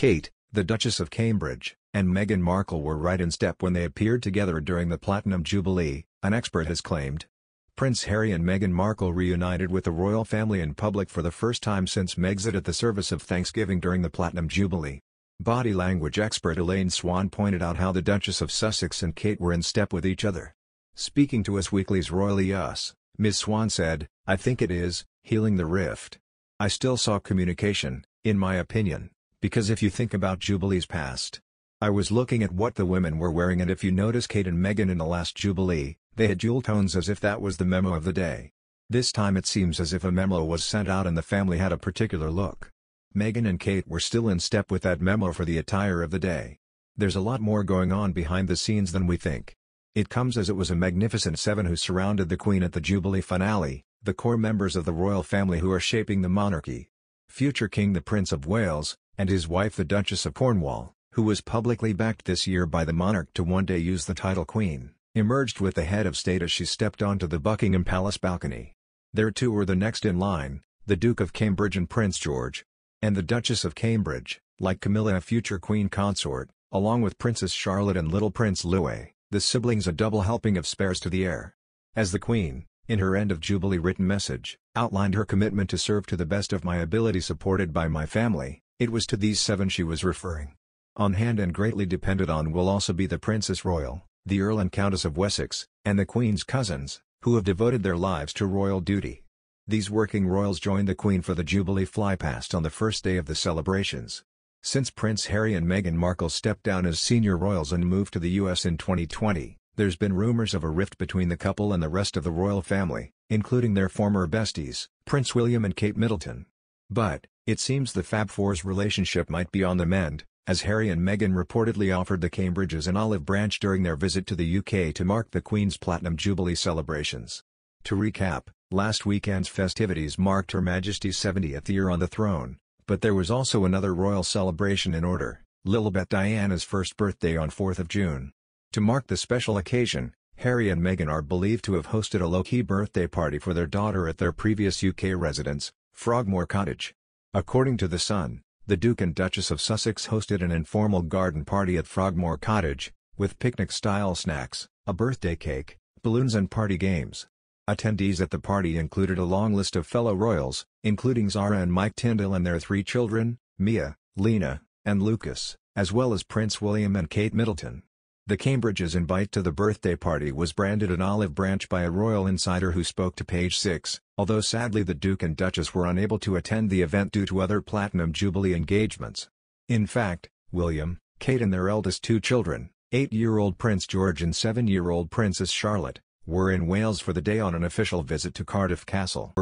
Kate, the Duchess of Cambridge, and Meghan Markle were right in step when they appeared together during the Platinum Jubilee, an expert has claimed. Prince Harry and Meghan Markle reunited with the royal family in public for the first time since Megxit at the service of Thanksgiving during the Platinum Jubilee. Body language expert Elaine Swann pointed out how the Duchess of Sussex and Kate were in step with each other. Speaking to Us Weekly's Royally Us, Ms. Swann said, "I think it is healing the rift. I still saw communication, in my opinion, because if you think about Jubilee's past, I was looking at what the women were wearing, and if you notice Kate and Meghan in the last Jubilee, they had jewel tones as if that was the memo of the day. This time it seems as if a memo was sent out and the family had a particular look. Meghan and Kate were still in step with that memo for the attire of the day. There's a lot more going on behind the scenes than we think. It comes as it was a magnificent seven who surrounded the Queen at the Jubilee finale, the core members of the royal family who are shaping the monarchy. Future King the Prince of Wales, and his wife the Duchess of Cornwall, who was publicly backed this year by the monarch to one day use the title Queen, emerged with the head of state as she stepped onto the Buckingham Palace balcony. There too were the next in line, the Duke of Cambridge and Prince George. And the Duchess of Cambridge, like Camilla, a future queen consort, along with Princess Charlotte and little Prince Louis, the siblings a double helping of spares to the heir. As the Queen, in her end of Jubilee written message, outlined her commitment to serve to the best of my ability supported by my family, it was to these seven she was referring. On hand and greatly depended on will also be the Princess Royal, the Earl and Countess of Wessex, and the Queen's cousins, who have devoted their lives to royal duty. These working royals joined the Queen for the Jubilee flypast on the first day of the celebrations. Since Prince Harry and Meghan Markle stepped down as senior royals and moved to the US in 2020, there's been rumors of a rift between the couple and the rest of the royal family, including their former besties, Prince William and Kate Middleton. But, it seems the Fab Four's relationship might be on the mend, as Harry and Meghan reportedly offered the Cambridges an olive branch during their visit to the UK to mark the Queen's Platinum Jubilee celebrations. To recap, last weekend's festivities marked Her Majesty's 70th year on the throne, but there was also another royal celebration in order, Lilibet Diana's first birthday on 4th of June. To mark the special occasion, Harry and Meghan are believed to have hosted a low-key birthday party for their daughter at their previous UK residence, Frogmore Cottage. According to The Sun, the Duke and Duchess of Sussex hosted an informal garden party at Frogmore Cottage, with picnic-style snacks, a birthday cake, balloons and party games. Attendees at the party included a long list of fellow royals, including Zara and Mike Tyndall and their three children, Mia, Lena, and Lucas, as well as Prince William and Kate Middleton. The Cambridges' invite to the birthday party was branded an olive branch by a royal insider who spoke to Page 6, although sadly the Duke and Duchess were unable to attend the event due to other Platinum Jubilee engagements. In fact, William, Kate and their eldest two children, 8-year-old Prince George and 7-year-old Princess Charlotte, were in Wales for the day on an official visit to Cardiff Castle.